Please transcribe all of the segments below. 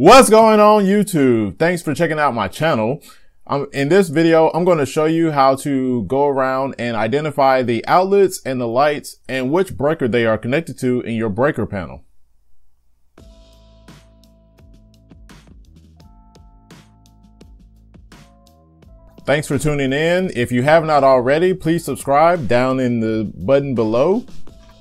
What's going on YouTube? Thanks for checking out my channel. In this video, I'm going to show you how to go around and identify the outlets and the lights and which breaker they are connected to in your breaker panel. Thanks for tuning in. If you have not already, please subscribe down in the button below.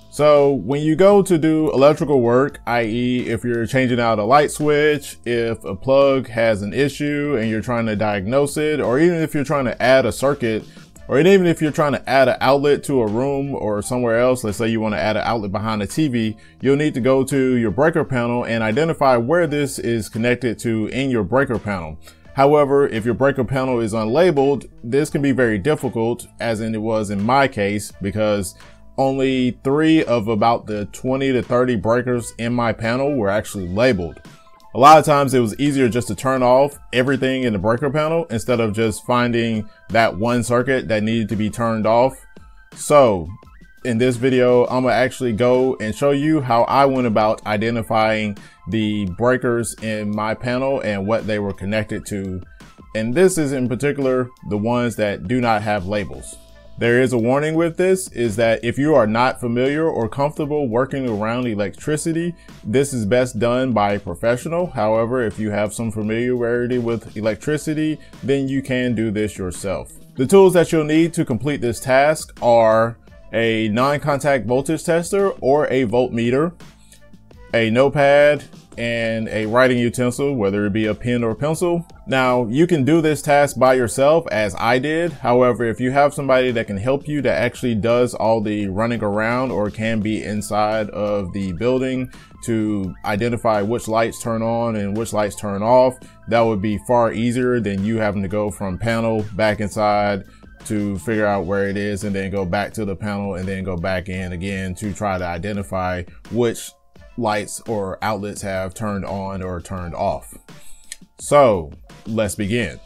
So when you go to do electrical work, i.e. if you're changing out a light switch, if a plug has an issue and you're trying to diagnose it, or even if you're trying to add a circuit, or even if you're trying to add an outlet to a room or somewhere else, let's say you want to add an outlet behind a TV, you'll need to go to your breaker panel and identify where this is connected to in your breaker panel. However, if your breaker panel is unlabeled, this can be very difficult, as in it was in my case, because only 3 of about the 20 to 30 breakers in my panel were actually labeled. A lot of times it was easier just to turn off everything in the breaker panel instead of just finding that one circuit that needed to be turned off. So in this video, I'm gonna actually go and show you how I went about identifying the breakers in my panel and what they were connected to. And this is in particular the ones that do not have labels. There is a warning with this, is that if you are not familiar or comfortable working around electricity, this is best done by a professional. However, if you have some familiarity with electricity, then you can do this yourself. The tools that you'll need to complete this task are a non-contact voltage tester or a voltmeter, a notepad, and a writing utensil, whether it be a pen or pencil. Now, you can do this task by yourself as I did. However, if you have somebody that can help you that actually does all the running around or can be inside of the building to identify which lights turn on and which lights turn off, that would be far easier than you having to go from panel back inside to figure out where it is and then go back to the panel and then go back in again to try to identify which lights or outlets have turned on or turned off. So let's begin.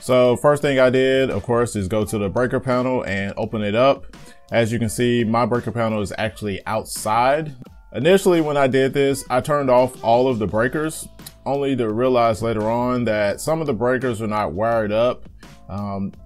So first thing I did, of course, is go to the breaker panel and open it up. As you can see, my breaker panel is actually outside. Initially, when I did this, I turned off all of the breakers, only to realize later on that some of the breakers are not wired up.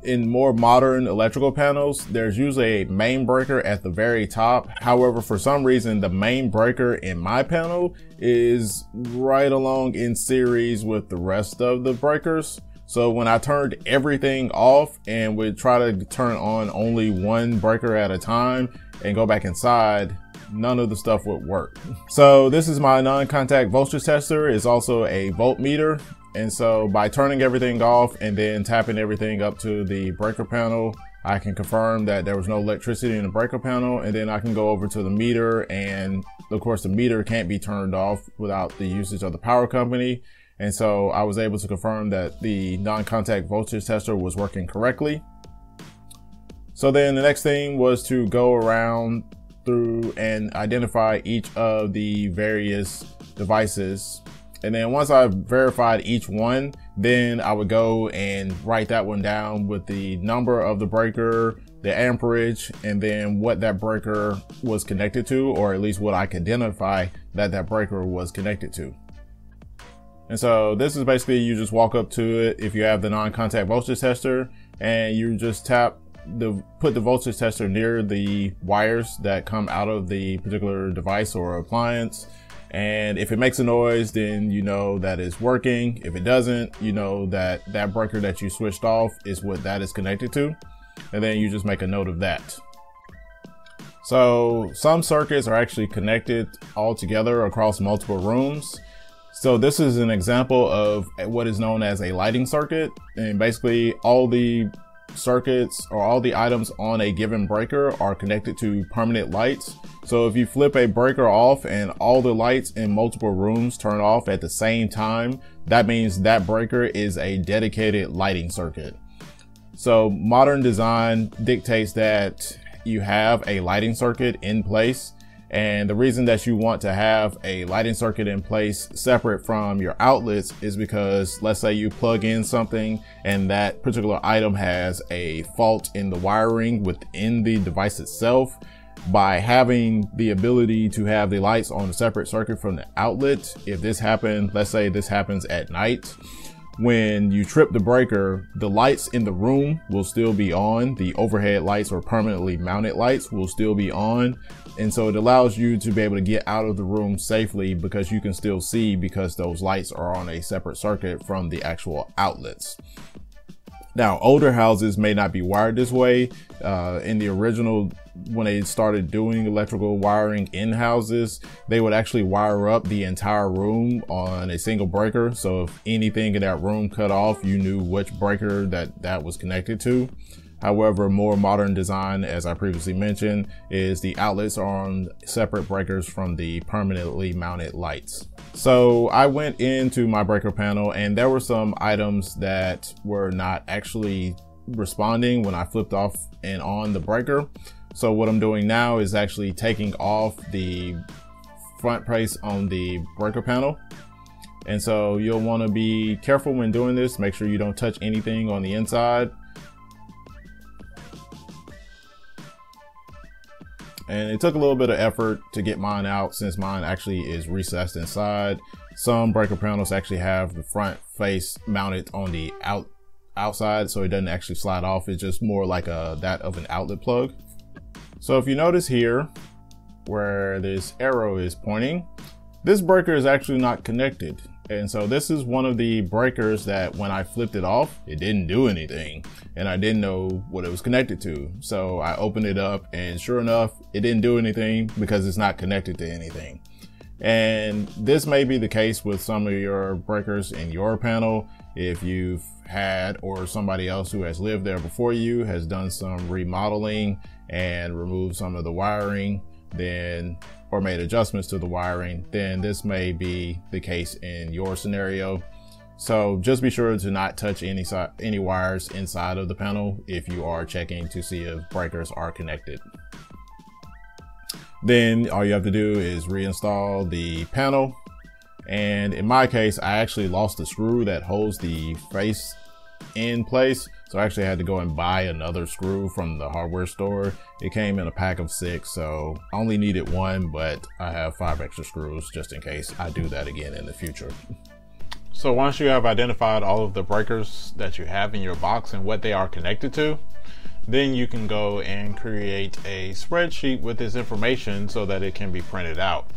In more modern electrical panels, there's usually a main breaker at the very top. However, for some reason, the main breaker in my panel is right along in series with the rest of the breakers. So when I turned everything off and would try to turn on only one breaker at a time and go back inside, none of the stuff would work. So this is my non-contact voltage tester. It's also a voltmeter. And so by turning everything off and then tapping everything up to the breaker panel, I can confirm that there was no electricity in the breaker panel. And then I can go over to the meter, and of course the meter can't be turned off without the usage of the power company. And so I was able to confirm that the non-contact voltage tester was working correctly. So then the next thing was to go around through and identify each of the various devices. And then once I've verified each one, then I would go and write that one down with the number of the breaker, the amperage, and then what that breaker was connected to, or at least what I could identify that that breaker was connected to. And so this is basically, you just walk up to it if you have the non-contact voltage tester, and you just put the voltage tester near the wires that come out of the particular device or appliance. And if it makes a noise, then you know that it's working. If it doesn't, you know that that breaker that you switched off is what that is connected to. And then you just make a note of that. So some circuits are actually connected all together across multiple rooms. So this is an example of what is known as a lighting circuit. And basically all the circuits or all the items on a given breaker are connected to permanent lights. So if you flip a breaker off and all the lights in multiple rooms turn off at the same time, that means that breaker is a dedicated lighting circuit. So modern design dictates that you have a lighting circuit in place. And the reason that you want to have a lighting circuit in place separate from your outlets is because, let's say you plug in something and that particular item has a fault in the wiring within the device itself. by having the ability to have the lights on a separate circuit from the outlet. If this happened, let's say this happens at night, when you trip the breaker, the lights in the room will still be on. The overhead lights or permanently mounted lights will still be on. And so it allows you to be able to get out of the room safely because you can still see, because those lights are on a separate circuit from the actual outlets. Now, older houses may not be wired this way. In the original, when they started doing electrical wiring in houses, they would actually wire up the entire room on a single breaker. So if anything in that room cut off, you knew which breaker that was connected to. However, more modern design, as I previously mentioned, is the outlets are on separate breakers from the permanently mounted lights. So I went into my breaker panel and there were some items that were not actually responding when I flipped off and on the breaker. So what I'm doing now is actually taking off the front brace on the breaker panel. And so you'll want to be careful when doing this. Make sure you don't touch anything on the inside. And it took a little bit of effort to get mine out, since mine actually is recessed inside. Some breaker panels actually have the front face mounted on the outside, so it doesn't actually slide off. It's just more like that of an outlet plug. So if you notice here where this arrow is pointing, this breaker is actually not connected. And so this is one of the breakers that when I flipped it off, it didn't do anything and I didn't know what it was connected to. So I opened it up and sure enough, it didn't do anything because it's not connected to anything. And this may be the case with some of your breakers in your panel. If you've had, or somebody else who has lived there before you has done some remodeling and removed some of the wiring, then, or made adjustments to the wiring, then this may be the case in your scenario. So just be sure to not touch any wires inside of the panel if you are checking to see if breakers are connected. Then all you have to do is reinstall the panel. And in my case, I actually lost the screw that holds the face in place. So I actually had to go and buy another screw from the hardware store. It came in a pack of 6, so I only needed one, but I have 5 extra screws just in case I do that again in the future. So once you have identified all of the breakers that you have in your box and what they are connected to, then you can go and create a spreadsheet with this information so that it can be printed out.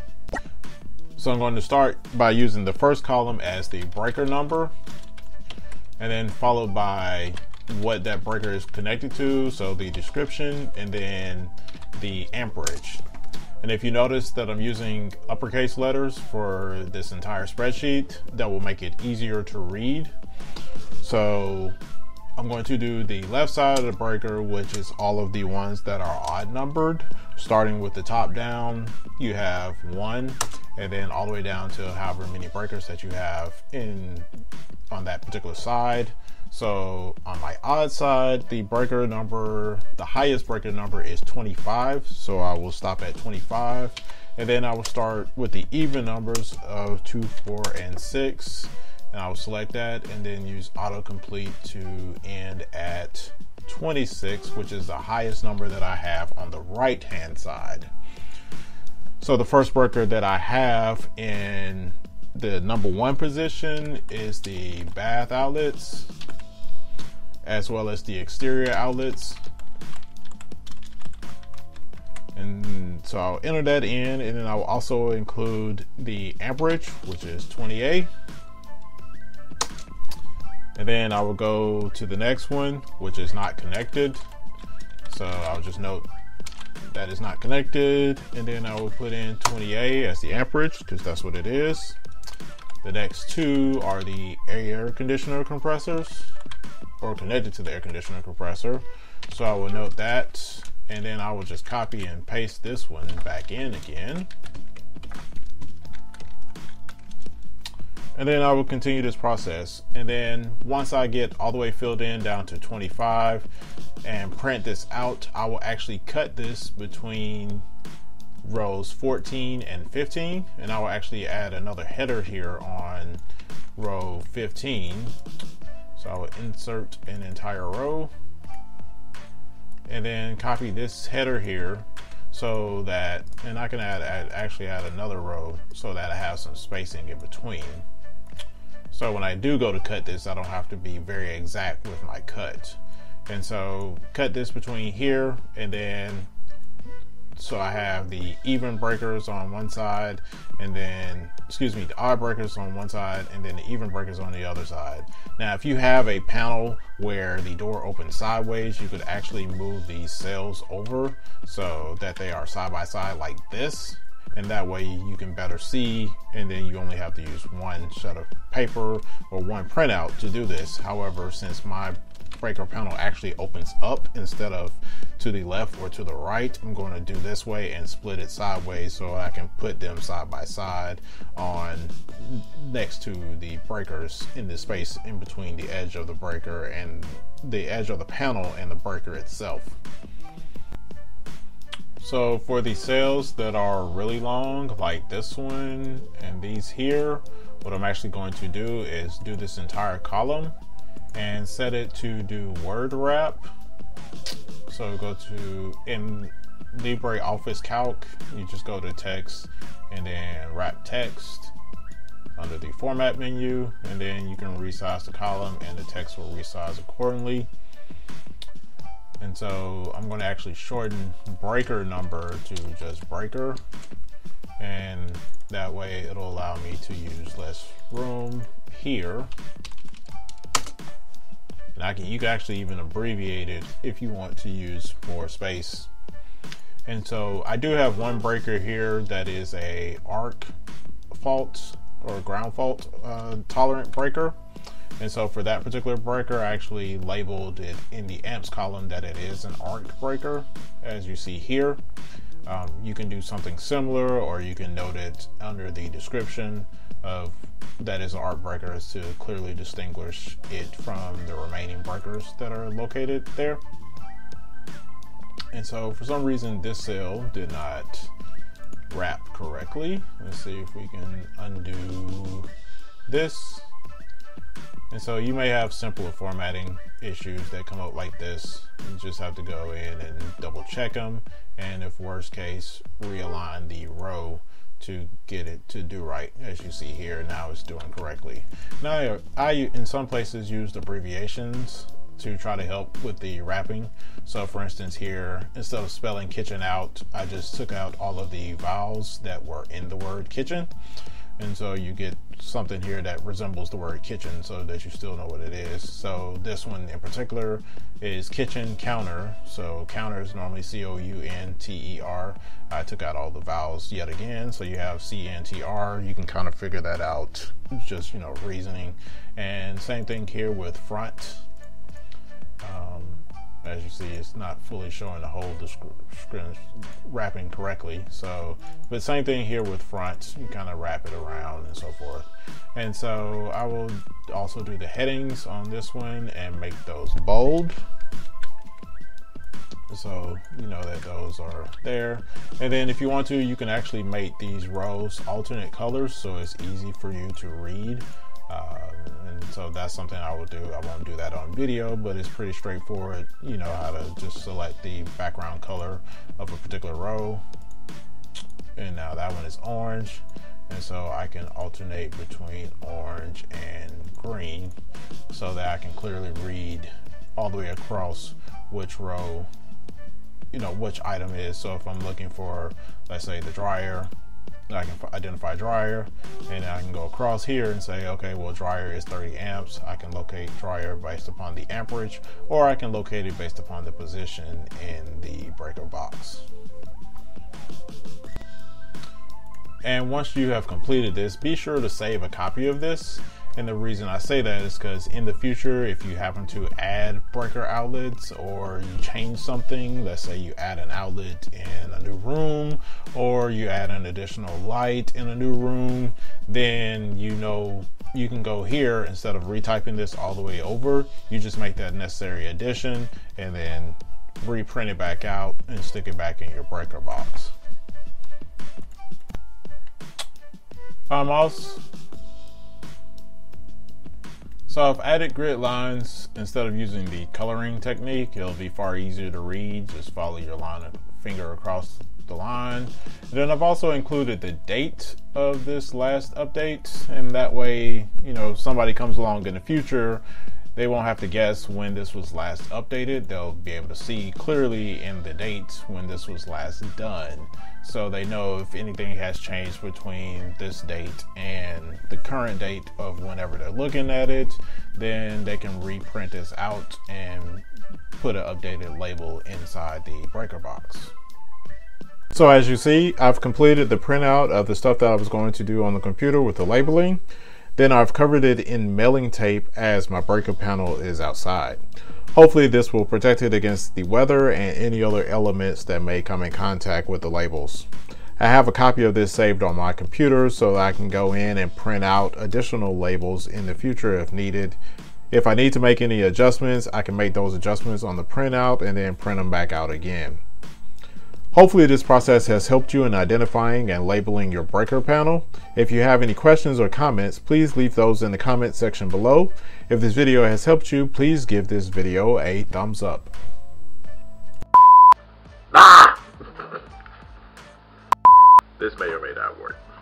So I'm going to start by using the first column as the breaker number, and then followed by what that breaker is connected to, so the description, and then the amperage. And if you notice that I'm using uppercase letters for this entire spreadsheet, that will make it easier to read. So I'm going to do the left side of the breaker, which is all of the ones that are odd numbered, starting with the top down. You have 1, and then all the way down to however many breakers that you have on that particular side. So on my odd side, the highest breaker number is 25. So I will stop at 25. And then I will start with the even numbers of 2, 4, and 6. And I will select that and then use autocomplete to end at 26, which is the highest number that I have on the right-hand side. So the first breaker that I have in the number 1 position is the bath outlets, as well as the exterior outlets. And so I'll enter that in, and then I'll also include the amperage, which is 28. And then I will go to the next one, which is not connected. So I'll just note that is not connected. And then I will put in 28 as the amperage, because that's what it is. The next 2 are the air conditioner compressors, or connected to the air conditioner compressor. So I will note that, and then I will just copy and paste this one back in again. And then I will continue this process. And then once I get all the way filled in down to 25 and print this out, I will actually cut this between rows 14 and 15, and I will actually add another header here on row 15. So I will insert an entire row and then copy this header here. so that, and I can actually add another row so that I have some spacing in between. So when I do go to cut this, I don't have to be very exact with my cut. And so cut this between here, and then so I have the even breakers on one side, and then, excuse me, the odd breakers on one side, and then the even breakers on the other side. Now, if you have a panel where the door opens sideways, you could actually move these cells over so that they are side by side like this. And that way you can better see, and then you only have to use one sheet of paper or one printout to do this. However, since my breaker panel actually opens up instead of to the left or to the right, I'm going to do this way and split it sideways so I can put them side by side on next to the breakers in the space in between the edge of the breaker and the edge of the panel and the breaker itself. So for the cells that are really long, like this one and these here, what I'm actually going to do is do this entire column and set it to do word wrap. So go to, in LibreOffice Calc, you just go to text and then wrap text under the format menu, and then you can resize the column and the text will resize accordingly. And so I'm going to actually shorten breaker number to just breaker, and that way it'll allow me to use less room here. And you can actually even abbreviate it if you want to use more space. And so I do have one breaker here that is a arc fault or ground fault tolerant breaker. And so for that particular breaker, I actually labeled it in the amps column that it is an arc breaker, as you see here. You can do something similar, or you can note it under the description of that is an arc breaker to clearly distinguish it from the remaining breakers that are located there. And so for some reason, this cell did not wrap correctly. Let's see if we can undo this. And so you may have simpler formatting issues that come up like this. You just have to go in and double check them, and if worst case, realign the row to get it to do right. As you see here, now it's doing correctly. Now I in some places used abbreviations to try to help with the wrapping. So for instance here, instead of spelling kitchen out, I just took out all of the vowels that were in the word kitchen. And so you get something here that resembles the word kitchen so that you still know what it is. So this one in particular is kitchen counter. So counter is normally C-O-U-N-T-E-R. I took out all the vowels yet again. So you have C-N-T-R. You can kind of figure that out, just, you know, reasoning. And same thing here with front. As you see, it's not fully showing the whole wrapping correctly. So, but same thing here with front, you kind of wrap it around and so forth. And so I will also do the headings on this one and make those bold, so you know that those are there. And then if you want to, you can actually make these rows alternate colors so it's easy for you to read. And so that's something I will do. I won't do that on video, but it's pretty straightforward. You know how to just select the background color of a particular row. And now that one is orange. And so I can alternate between orange and green so that I can clearly read all the way across which row, you know, which item is. So if I'm looking for, let's say, the dryer, I can identify dryer, and I can go across here and say, okay, well, dryer is 30 amps. I can locate dryer based upon the amperage, or I can locate it based upon the position in the breaker box. And once you have completed this, be sure to save a copy of this. And the reason I say that is because in the future, if you happen to add breaker outlets or you change something, let's say you add an outlet in a new room or you add an additional light in a new room, then you know you can go here instead of retyping this all the way over. You just make that necessary addition and then reprint it back out and stick it back in your breaker box. So I've added grid lines. Instead of using the coloring technique, it'll be far easier to read. Just follow your line of finger across the line. Then I've also included the date of this last update, and that way, you know, somebody comes along in the future, they won't have to guess when this was last updated. They'll be able to see clearly in the dates when this was last done. So they know if anything has changed between this date and the current date of whenever they're looking at it, then they can reprint this out and put an updated label inside the breaker box. So as you see, I've completed the printout of the stuff that I was going to do on the computer with the labeling. Then I've covered it in mailing tape as my breaker panel is outside. Hopefully this will protect it against the weather and any other elements that may come in contact with the labels. I have a copy of this saved on my computer so that I can go in and print out additional labels in the future if needed. If I need to make any adjustments, I can make those adjustments on the printout and then print them back out again. Hopefully this process has helped you in identifying and labeling your breaker panel. If you have any questions or comments, please leave those in the comment section below. If this video has helped you, please give this video a thumbs up. This may or may not work.